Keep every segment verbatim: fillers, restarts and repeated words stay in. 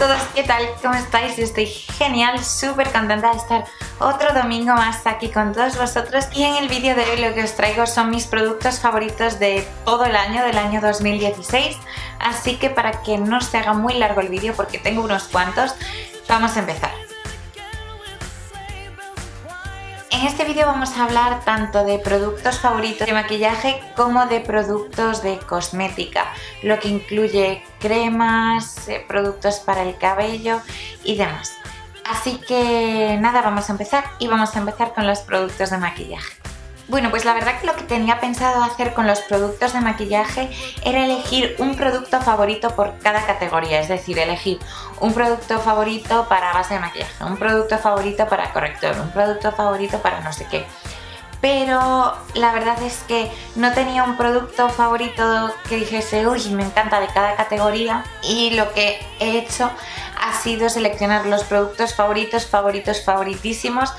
todos, ¿qué tal? ¿Cómo estáis? Yo estoy genial, súper contenta de estar otro domingo más aquí con todos vosotros. Y en el vídeo de hoy lo que os traigo son mis productos favoritos de todo el año, del año dos mil dieciséis. Así que para que no se haga muy largo el vídeo, porque tengo unos cuantos, vamos a empezar. En este vídeo vamos a hablar tanto de productos favoritos de maquillaje como de productos de cosmética, lo que incluye cremas, productos para el cabello y demás. Así que nada, vamos a empezar y vamos a empezar con los productos de maquillaje. Bueno, pues la verdad que lo que tenía pensado hacer con los productos de maquillaje era elegir un producto favorito por cada categoría, es decir, elegir un producto favorito para base de maquillaje, un producto favorito para corrector, un producto favorito para no sé qué. Pero la verdad es que no tenía un producto favorito que dijese, uy, me encanta de cada categoría. Y lo que he hecho ha sido seleccionar los productos favoritos, favoritos, favoritísimos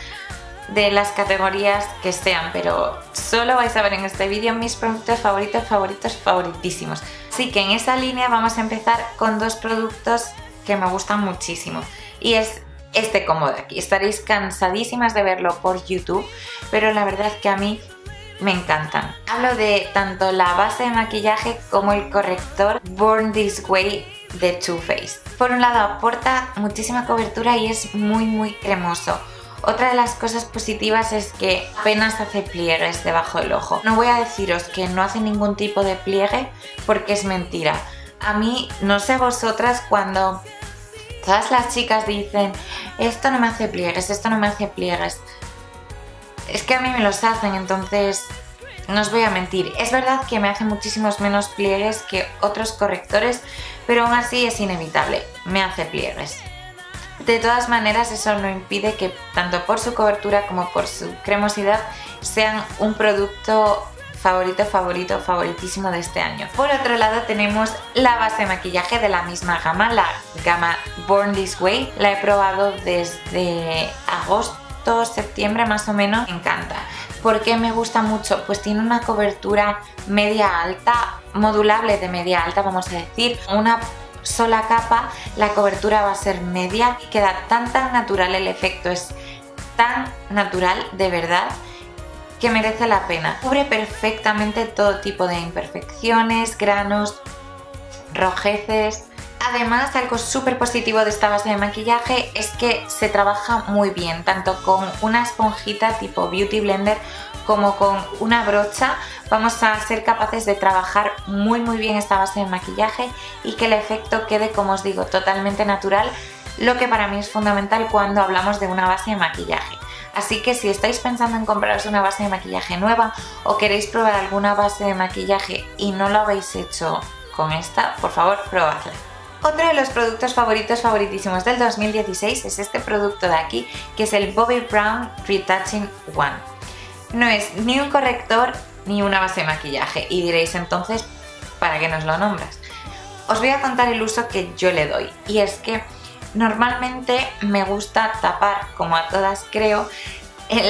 de las categorías que sean, pero solo vais a ver en este vídeo mis productos favoritos, favoritos, favoritísimos. Así que en esa línea vamos a empezar con dos productos que me gustan muchísimo y es este combo de aquí. Estaréis cansadísimas de verlo por YouTube, pero la verdad es que a mí me encantan. Hablo de tanto la base de maquillaje como el corrector Born This Way de Too Faced. Por un lado aporta muchísima cobertura y es muy muy cremoso. Otra de las cosas positivas es que apenas hace pliegues debajo del ojo. No voy a deciros que no hace ningún tipo de pliegue porque es mentira. A mí, no sé vosotras, cuando todas las chicas dicen esto no me hace pliegues, esto no me hace pliegues, es que a mí me los hacen, entonces no os voy a mentir. Es verdad que me hace muchísimos menos pliegues que otros correctores, pero aún así es inevitable, me hace pliegues. De todas maneras, eso no impide que tanto por su cobertura como por su cremosidad sean un producto favorito, favorito, favoritísimo de este año. Por otro lado tenemos la base de maquillaje de la misma gama, la gama Born This Way. La he probado desde agosto, septiembre más o menos. Me encanta. ¿Por qué me gusta mucho? Pues tiene una cobertura media alta, modulable de media alta, vamos a decir, una sola capa, la cobertura va a ser media y queda tan tan natural, el efecto es tan natural, de verdad, que merece la pena. Cubre perfectamente todo tipo de imperfecciones, granos, rojeces. Además, algo súper positivo de esta base de maquillaje es que se trabaja muy bien, tanto con una esponjita tipo Beauty Blender como con una brocha. Vamos a ser capaces de trabajar muy muy bien esta base de maquillaje y que el efecto quede, como os digo, totalmente natural, lo que para mí es fundamental cuando hablamos de una base de maquillaje. Así que si estáis pensando en compraros una base de maquillaje nueva o queréis probar alguna base de maquillaje y no lo habéis hecho con esta, por favor, probadla. Otro de los productos favoritos favoritísimos del dos mil dieciséis es este producto de aquí, que es el Bobbi Brown Retouching Wand. No es ni un corrector ni una base de maquillaje y diréis entonces, ¿para qué nos lo nombras? Os voy a contar el uso que yo le doy, y es que normalmente me gusta tapar, como a todas creo,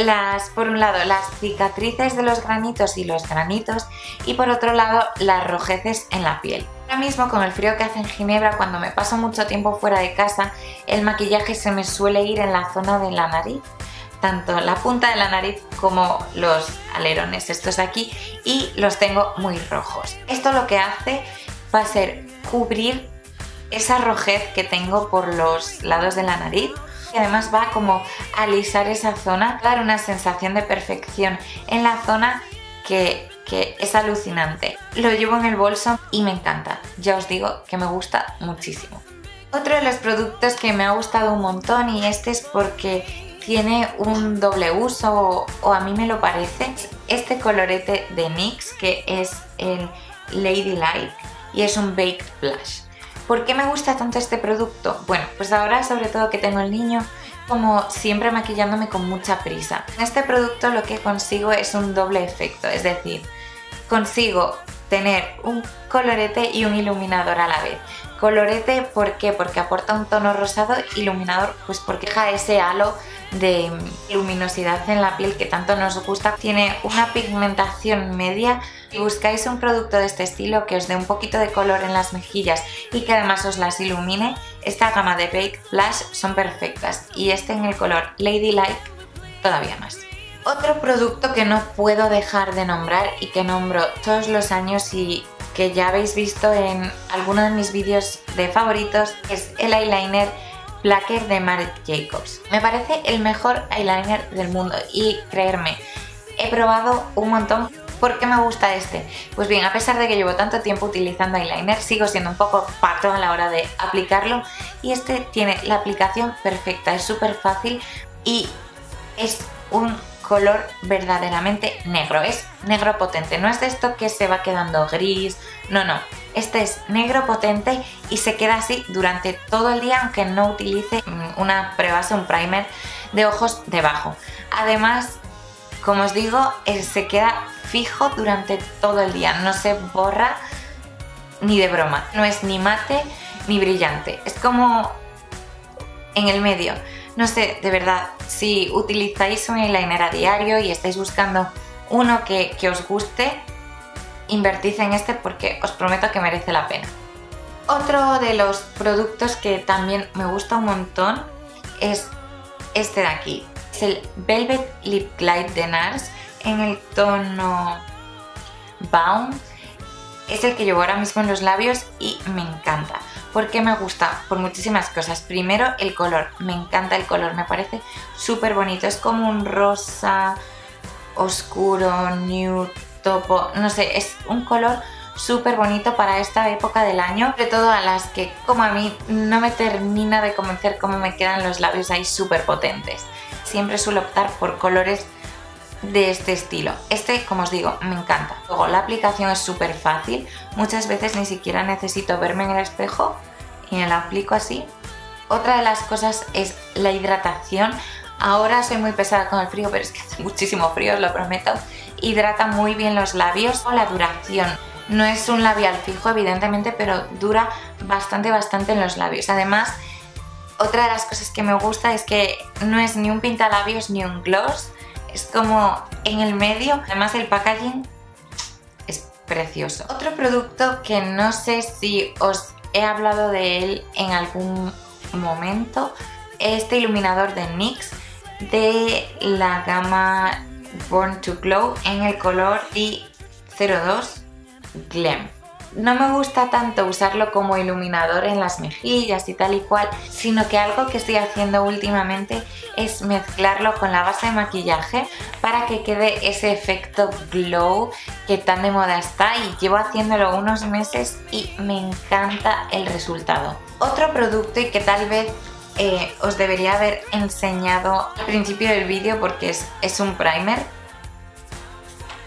las, por un lado las cicatrices de los granitos y los granitos y por otro lado las rojeces en la piel. Ahora mismo, con el frío que hace en Ginebra, cuando me paso mucho tiempo fuera de casa, el maquillaje se me suele ir en la zona de la nariz, tanto la punta de la nariz como los alerones estos de aquí, y los tengo muy rojos. Esto lo que hace va a ser cubrir esa rojez que tengo por los lados de la nariz y además va como a alisar esa zona, dar una sensación de perfección en la zona que... que es alucinante. Lo llevo en el bolso y me encanta. Ya os digo que me gusta muchísimo. Otro de los productos que me ha gustado un montón, y este es porque tiene un doble uso, o, o a mí me lo parece, este colorete de NYX, que es el Ladylike y es un Baked Blush. ¿Por qué me gusta tanto este producto? Bueno, pues ahora, sobre todo que tengo el niño, como siempre maquillándome con mucha prisa, en este producto lo que consigo es un doble efecto, es decir, consigo tener un colorete y un iluminador a la vez. Colorete, ¿por qué? Porque aporta un tono rosado. Iluminador, pues porque deja ese halo de luminosidad en la piel que tanto nos gusta. Tiene una pigmentación media. Si buscáis un producto de este estilo que os dé un poquito de color en las mejillas y que además os las ilumine, esta gama de Baked Blush son perfectas, y este en el color Ladylike todavía más. Otro producto que no puedo dejar de nombrar y que nombro todos los años y que ya habéis visto en alguno de mis vídeos de favoritos es el eyeliner Blacker de Marc Jacobs. Me parece el mejor eyeliner del mundo y creerme, he probado un montón. ¿Por qué me gusta este? Pues bien, a pesar de que llevo tanto tiempo utilizando eyeliner, sigo siendo un poco pato a la hora de aplicarlo, y este tiene la aplicación perfecta, es súper fácil y es un color verdaderamente negro, es negro potente, no es de esto que se va quedando gris, no, no, este es negro potente y se queda así durante todo el día aunque no utilice una prebase, un primer de ojos debajo. Además, como os digo, se queda fijo durante todo el día, no se borra ni de broma, no es ni mate ni brillante, es como en el medio. No sé, de verdad, si utilizáis un eyeliner a diario y estáis buscando uno que, que os guste, invertid en este porque os prometo que merece la pena. Otro de los productos que también me gusta un montón es este de aquí. Es el Velvet Lip Glide de NARS en el tono Bound. Es el que llevo ahora mismo en los labios y me encanta. ¿Por qué me gusta? Por muchísimas cosas. Primero, el color. Me encanta el color, me parece súper bonito. Es como un rosa oscuro, nude, topo, no sé, es un color súper bonito para esta época del año. Sobre todo a las que, como a mí, no me termina de convencer cómo me quedan los labios ahí súper potentes. Siempre suelo optar por colores de este estilo. Este, como os digo, me encanta. Luego, la aplicación es súper fácil, muchas veces ni siquiera necesito verme en el espejo y me la aplico así. Otra de las cosas es la hidratación. Ahora soy muy pesada con el frío, pero es que hace muchísimo frío, os lo prometo. Hidrata muy bien los labios. O la duración, no es un labial fijo evidentemente, pero dura bastante bastante en los labios. Además, otra de las cosas que me gusta es que no es ni un pintalabios ni un gloss. Es como en el medio, además el packaging es precioso. Otro producto que no sé si os he hablado de él en algún momento, este iluminador de NYX de la gama Born to Glow en el color D cero dos Glam. No me gusta tanto usarlo como iluminador en las mejillas y tal y cual, sino que algo que estoy haciendo últimamente es mezclarlo con la base de maquillaje para que quede ese efecto glow que tan de moda está, y llevo haciéndolo unos meses y me encanta el resultado. Otro producto, y que tal vez eh, os debería haber enseñado al principio del vídeo porque es, es un primer,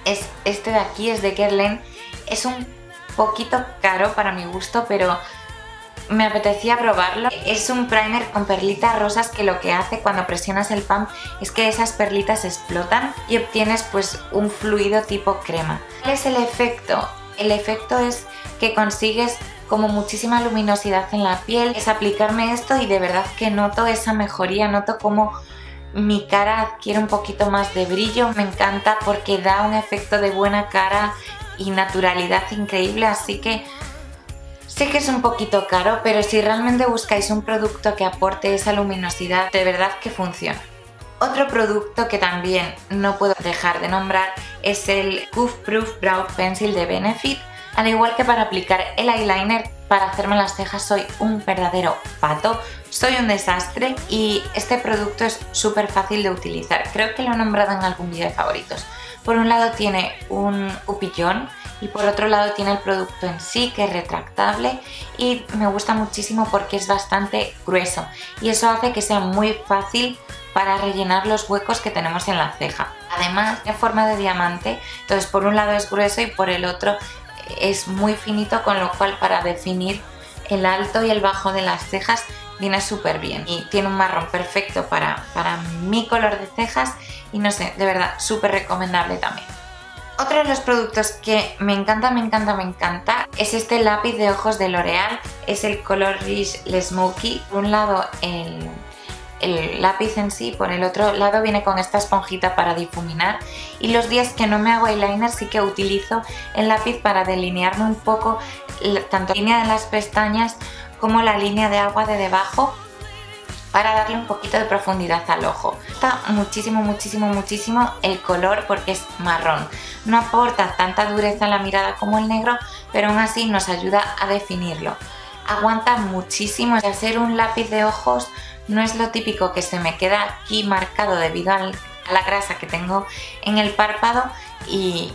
es este de aquí, es de Guerlain. Es un poquito caro para mi gusto, pero me apetecía probarlo. Es un primer con perlitas rosas que lo que hace cuando presionas el pump es que esas perlitas explotan y obtienes pues un fluido tipo crema. ¿Cuál es el efecto? El efecto es que consigues como muchísima luminosidad en la piel. Es aplicarme esto y de verdad que noto esa mejoría, noto como mi cara adquiere un poquito más de brillo. Me encanta porque da un efecto de buena cara y naturalidad increíble, así que sé que es un poquito caro, pero si realmente buscáis un producto que aporte esa luminosidad, de verdad que funciona. Otro producto que también no puedo dejar de nombrar es el Goof Proof Brow Pencil de Benefit. Al igual que para aplicar el eyeliner, para hacerme las cejas soy un verdadero pato, soy un desastre, y este producto es súper fácil de utilizar. Creo que lo he nombrado en algún vídeo de favoritos. Por un lado tiene un cupillón y por otro lado tiene el producto en sí, que es retractable, y me gusta muchísimo porque es bastante grueso y eso hace que sea muy fácil para rellenar los huecos que tenemos en la ceja. Además, en forma de diamante, entonces por un lado es grueso y por el otro es muy finito, con lo cual para definir el alto y el bajo de las cejas viene súper bien, y tiene un marrón perfecto para, para mi color de cejas. Y no sé, de verdad, súper recomendable también. Otro de los productos que me encanta, me encanta, me encanta es este lápiz de ojos de L'Oreal. Es el color Riche Le Smoky. Por un lado el, el lápiz en sí, por el otro lado viene con esta esponjita para difuminar. Y los días que no me hago eyeliner sí que utilizo el lápiz para delinearme un poco tanto la línea de las pestañas como la línea de agua de debajo, para darle un poquito de profundidad al ojo. Me gusta muchísimo, muchísimo, muchísimo el color porque es marrón. No aporta tanta dureza a la mirada como el negro, pero aún así nos ayuda a definirlo. Aguanta muchísimo. Y hacer un lápiz de ojos no es lo típico que se me queda aquí marcado debido a la grasa que tengo en el párpado y...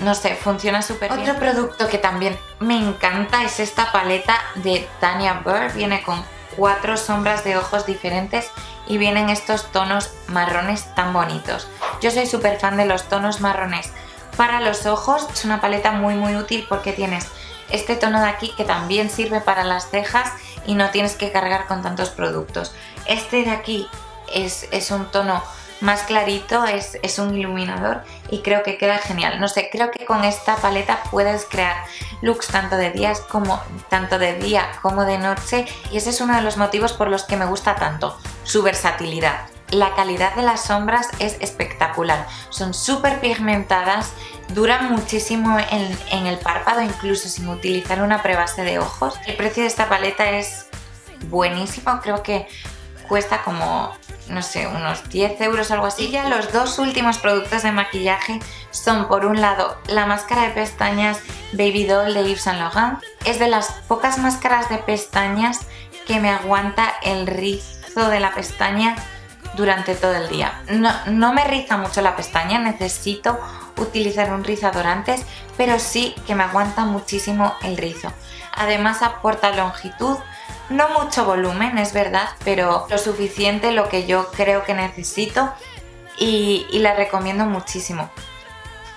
no sé, funciona súper bien. Otro producto que también me encanta es esta paleta de Tanya Burr. Viene con cuatro sombras de ojos diferentes y vienen estos tonos marrones tan bonitos. Yo soy súper fan de los tonos marrones para los ojos. Es una paleta muy muy útil porque tienes este tono de aquí que también sirve para las cejas y no tienes que cargar con tantos productos. Este de aquí es, es un tono más clarito, es, es un iluminador y creo que queda genial. No sé, creo que con esta paleta puedes crear looks tanto de, días como, tanto de día como de noche y ese es uno de los motivos por los que me gusta tanto, su versatilidad. La calidad de las sombras es espectacular, son súper pigmentadas, duran muchísimo en, en el párpado incluso sin utilizar una prebase de ojos. El precio de esta paleta es buenísimo, creo que cuesta como, no sé, unos diez euros o algo así. Y ya los dos últimos productos de maquillaje son, por un lado, la máscara de pestañas Baby Doll de Yves Saint Laurent. Es de las pocas máscaras de pestañas que me aguanta el rizo de la pestaña durante todo el día. No, no me riza mucho la pestaña, necesito utilizar un rizador antes, pero sí que me aguanta muchísimo el rizo. Además aporta longitud. No mucho volumen, es verdad, pero lo suficiente, lo que yo creo que necesito y, y la recomiendo muchísimo.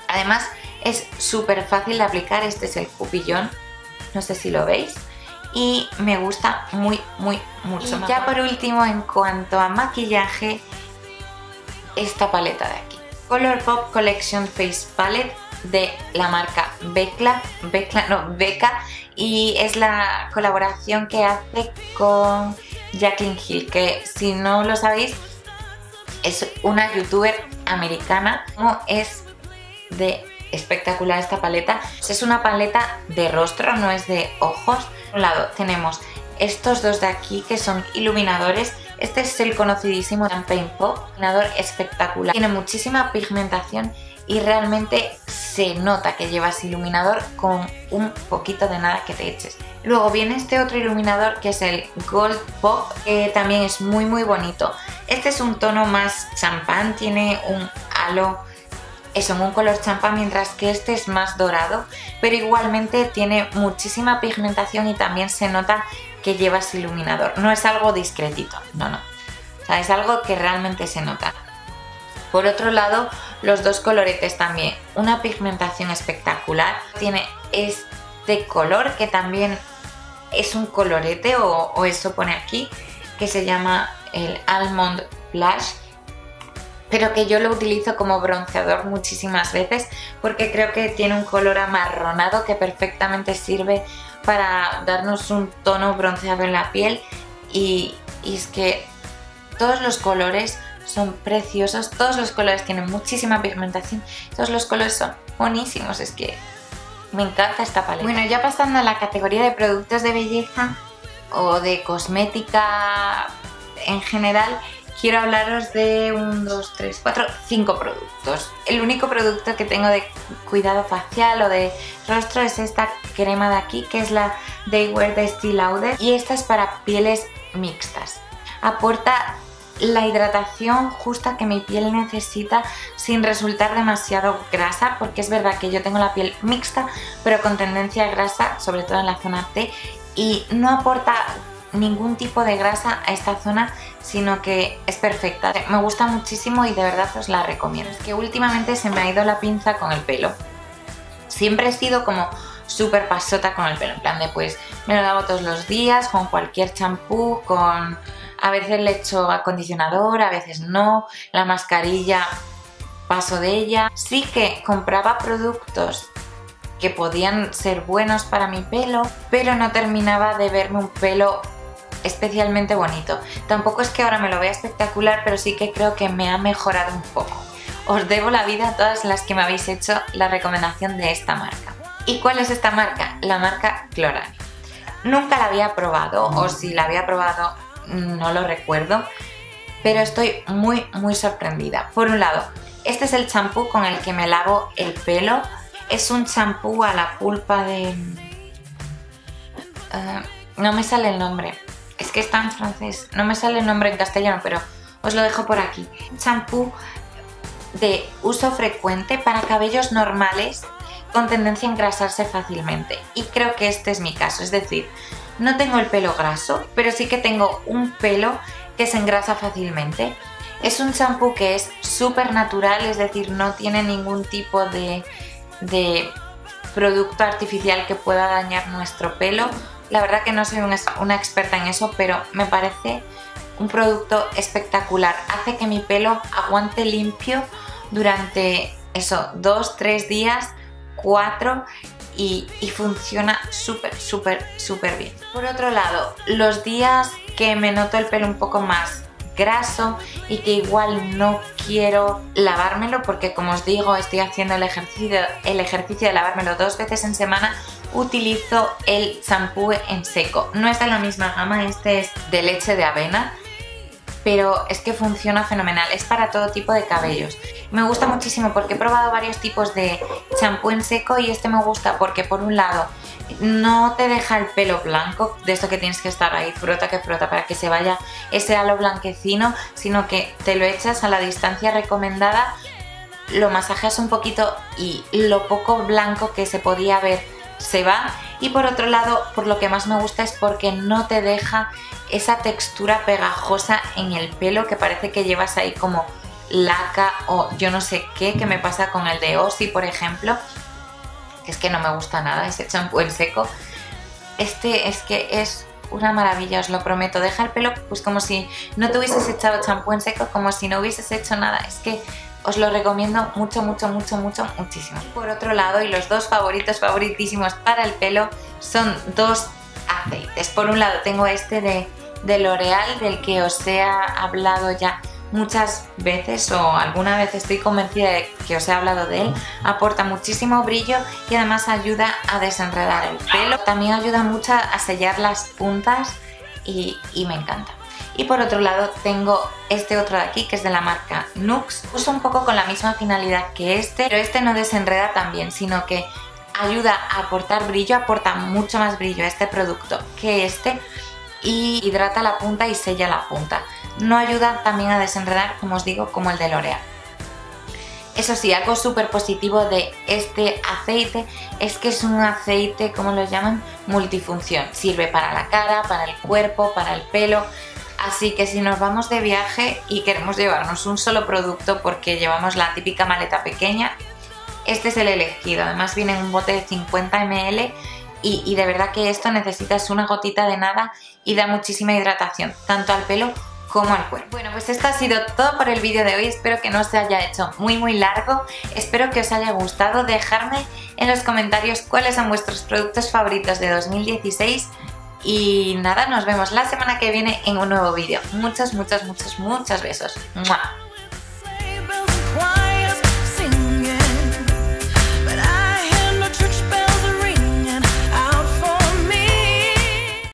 Además es súper fácil de aplicar, este es el cupillón, no sé si lo veis, y me gusta muy, muy, mucho. Y ya por último, en cuanto a maquillaje, esta paleta de aquí. Color Pop Collection Face Palette de la marca Becca, Becca, no, Becca. Y es la colaboración que hace con Jacqueline Hill, que si no lo sabéis es una youtuber americana. Como es de espectacular esta paleta. Es una paleta de rostro, no es de ojos. Por un lado tenemos estos dos de aquí que son iluminadores. Este es el conocidísimo Champagne Pop, un iluminador espectacular. Tiene muchísima pigmentación y realmente se nota que llevas iluminador con un poquito de nada que te eches. Luego viene este otro iluminador que es el Gold Pop, que también es muy muy bonito. Este es un tono más champán, tiene un halo, eso, en un color champán, mientras que este es más dorado, pero igualmente tiene muchísima pigmentación y también se nota que llevas iluminador. No es algo discretito, no, no. O sea, es algo que realmente se nota. Por otro lado, los dos coloretes también, una pigmentación espectacular. Tiene este color que también es un colorete o, o eso pone aquí, que se llama el Almond Blush, pero que yo lo utilizo como bronceador muchísimas veces porque creo que tiene un color amarronado que perfectamente sirve para darnos un tono bronceado en la piel y, y es que todos los colores son preciosos, todos los colores tienen muchísima pigmentación, todos los colores son buenísimos, es que me encanta esta paleta. Bueno, ya pasando a la categoría de productos de belleza o de cosmética en general, quiero hablaros de uno, dos, tres, cuatro, cinco productos. El único producto que tengo de cuidado facial o de rostro es esta crema de aquí, que es la Daywear de Estée Lauder, y esta es para pieles mixtas. Aporta la hidratación justa que mi piel necesita sin resultar demasiado grasa, porque es verdad que yo tengo la piel mixta pero con tendencia a grasa, sobre todo en la zona T, y no aporta ningún tipo de grasa a esta zona, sino que es perfecta. Me gusta muchísimo y de verdad os la recomiendo. Es que últimamente se me ha ido la pinza con el pelo. Siempre he sido como súper pasota con el pelo, en plan de pues me lo lavo todos los días con cualquier champú, con... a veces le echo acondicionador, a veces no, la mascarilla paso de ella. Sí que compraba productos que podían ser buenos para mi pelo, pero no terminaba de verme un pelo especialmente bonito. Tampoco es que ahora me lo vea espectacular, pero sí que creo que me ha mejorado un poco. Os debo la vida a todas las que me habéis hecho la recomendación de esta marca. ¿Y cuál es esta marca? La marca Klorane. Nunca la había probado, o si la había probado no lo recuerdo, pero estoy muy muy sorprendida. Por un lado, este es el champú con el que me lavo el pelo. Es un champú a la pulpa de... Uh, no me sale el nombre. Es que está en francés, no me sale el nombre en castellano, pero os lo dejo por aquí. Champú de uso frecuente para cabellos normales con tendencia a engrasarse fácilmente, y creo que este es mi caso, es decir, no tengo el pelo graso, pero sí que tengo un pelo que se engrasa fácilmente. Es un champú que es súper natural, es decir, no tiene ningún tipo de, de producto artificial que pueda dañar nuestro pelo. La verdad que no soy una, una experta en eso, pero me parece un producto espectacular. Hace que mi pelo aguante limpio durante eso, dos, tres días, cuatro, y, y funciona súper, súper, súper bien. Por otro lado, los días que me noto el pelo un poco más graso y que igual no quiero lavármelo, porque como os digo, estoy haciendo el ejercicio, el ejercicio de lavármelo dos veces en semana, utilizo el champú en seco. No es de la misma gama, este es de leche de avena, pero es que funciona fenomenal, es para todo tipo de cabellos. Me gusta muchísimo porque he probado varios tipos de champú en seco y este me gusta porque, por un lado, no te deja el pelo blanco, de esto que tienes que estar ahí frota que frota para que se vaya ese halo blanquecino, sino que te lo echas a la distancia recomendada, lo masajeas un poquito y lo poco blanco que se podía ver se va. Y por otro lado, por lo que más me gusta es porque no te deja esa textura pegajosa en el pelo que parece que llevas ahí como laca o yo no sé qué, que me pasa con el de Osi, por ejemplo, que es que no me gusta nada ese champú en seco. Este es que es una maravilla, os lo prometo. Deja el pelo pues como si no te hubieses echado champú en seco, como si no hubieses hecho nada. Es que os lo recomiendo mucho, mucho, mucho, mucho, muchísimo. Por otro lado, y los dos favoritos, favoritísimos para el pelo, son dos aceites. Por un lado tengo este de, de L'Oreal, del que os he hablado ya muchas veces, o alguna vez estoy convencida de que os he hablado de él. Aporta muchísimo brillo y además ayuda a desenredar el pelo. También ayuda mucho a sellar las puntas y, y me encanta. Y por otro lado tengo este otro de aquí, que es de la marca Nuxe. Uso un poco con la misma finalidad que este, pero este no desenreda tan bien, sino que ayuda a aportar brillo, aporta mucho más brillo a este producto que este, y hidrata la punta y sella la punta. No ayuda también a desenredar, como os digo, como el de L'Oreal. Eso sí, algo súper positivo de este aceite es que es un aceite, como lo llaman, multifunción. Sirve para la cara, para el cuerpo, para el pelo. Así que si nos vamos de viaje y queremos llevarnos un solo producto porque llevamos la típica maleta pequeña, este es el elegido. Además viene en un bote de cincuenta mililitros y, y de verdad que esto necesitas una gotita de nada y da muchísima hidratación, tanto al pelo como al cuerpo. Bueno, pues esto ha sido todo por el vídeo de hoy. Espero que no se haya hecho muy muy largo. Espero que os haya gustado. Dejadme en los comentarios cuáles son vuestros productos favoritos de dos mil dieciséis. Y nada, nos vemos la semana que viene en un nuevo vídeo. Muchos, muchos, muchos, muchos besos. ¡Mua!